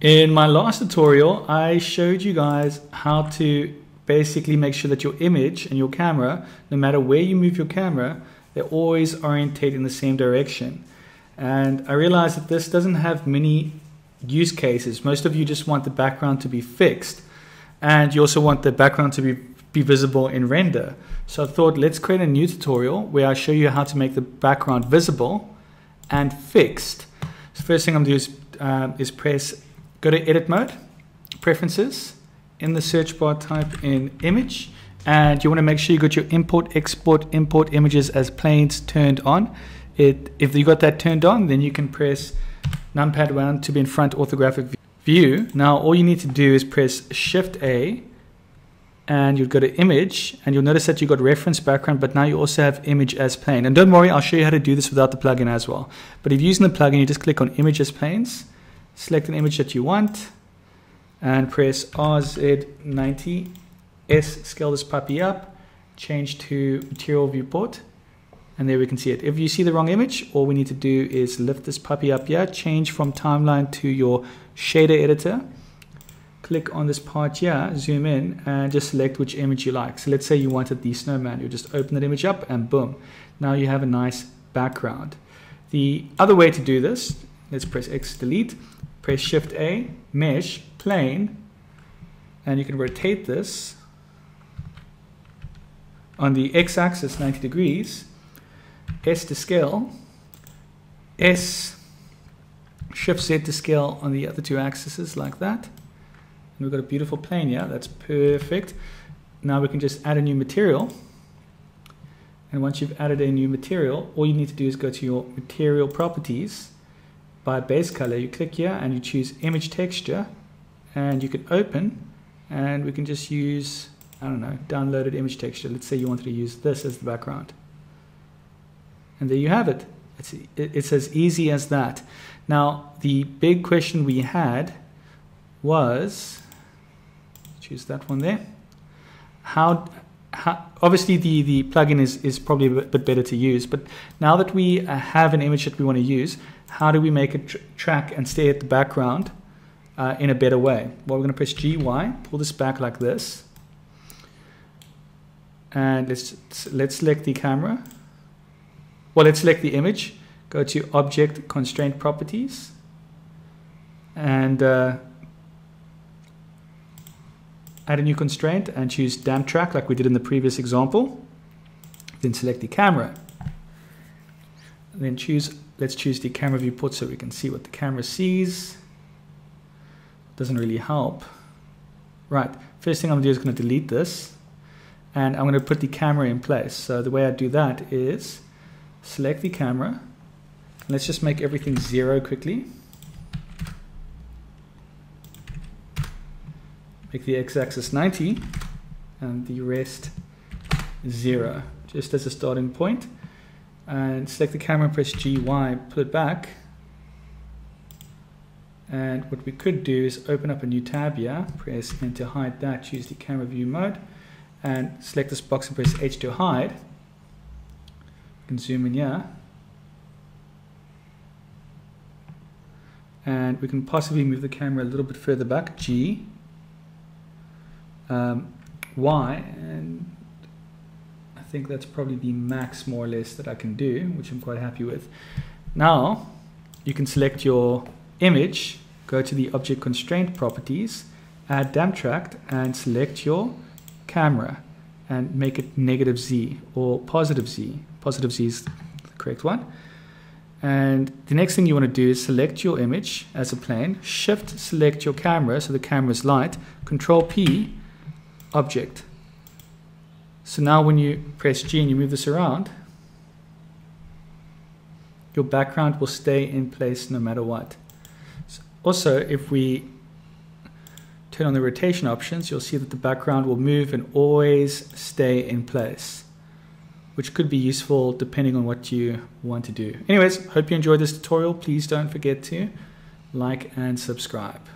In my last tutorial, I showed you guys how to basically make sure that your image and your camera, no matter where you move your camera, they're always orientate in the same direction. And I realized that this doesn't have many use cases. Most of you just want the background to be fixed, and you also want the background to be visible in render. So I thought, let's create a new tutorial where I show you how to make the background visible and fixed. So first thing I'm going to do is go to edit mode, preferences, in the search bar type in image, and you want to make sure you got your import, export, import images as planes turned on. If you got that turned on, then you can press numpad 1 to be in front orthographic view. Now all you need to do is press shift A, and you'll go to image, and you'll notice that you got reference background, but now you also have image as plane. And don't worry, I'll show you how to do this without the plugin as well. But if you're using the plugin, you just click on image as planes, select an image that you want, and press RZ90, S, scale this puppy up, change to material viewport, and there we can see it. If you see the wrong image, all we need to do is lift this puppy up here, change from timeline to your shader editor, click on this part here, zoom in, and just select which image you like. So let's say you wanted the snowman, you just open that image up and boom, now you have a nice background. The other way to do this, let's press X, delete, press Shift A, mesh, plane, and you can rotate this on the x-axis 90 degrees, S to scale, S, Shift Z to scale on the other two axes like that. And we've got a beautiful plane here, that's perfect. Now we can just add a new material. And once you've added a new material, all you need to do is go to your material properties. By base color, you click here and you choose image texture, and you can open, and we can just use, I don't know, downloaded image texture. Let's say you wanted to use this as the background, and there you have it. It's as easy as that. Now the big question we had was, choose that one there, how obviously the plugin is probably a bit better to use, but now that we have an image that we want to use, how do we make it track and stay at the background in a better way? Well, we're going to press GY, pull this back like this, and let's select the camera. Well, let's select the image, go to Object, Constraint Properties, and add a new constraint and choose Damp Track like we did in the previous example. Then select the camera. And then let's choose the camera viewport so we can see what the camera sees. Doesn't really help. Right, first thing I'm going to do is going to delete this, and I'm going to put the camera in place. So the way I do that is select the camera. Let's just make everything zero quickly. Make the x-axis 90 and the rest 0, just as a starting point. And select the camera, press GY, pull it back. And what we could do is open up a new tab here, press N to hide that, choose the camera view mode, and select this box and press H to hide. You can zoom in here. And we can possibly move the camera a little bit further back, G, Y, and I think that's probably the max more or less that I can do, which I'm quite happy with. Now you can select your image, go to the Object Constraint Properties, add Damp Track, and select your camera and make it negative Z or positive Z. Positive Z is the correct one. And the next thing you want to do is select your image as a plane, shift select your camera so the camera is light, control P, object. So now when you press G and you move this around, your background will stay in place no matter what. So also, if we turn on the rotation options, you'll see that the background will move and always stay in place, which could be useful depending on what you want to do. Anyways, hope you enjoyed this tutorial. Please don't forget to like and subscribe.